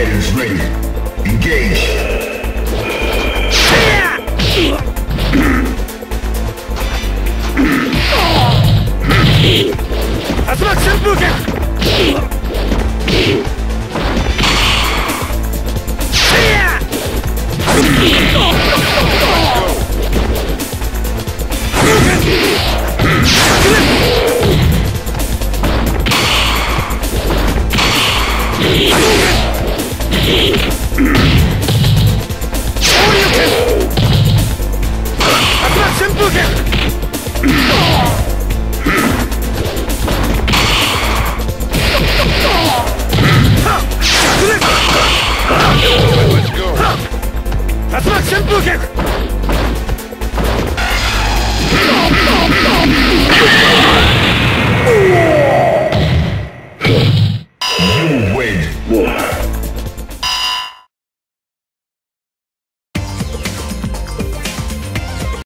Fighters ready. Engage. 마지막 승부가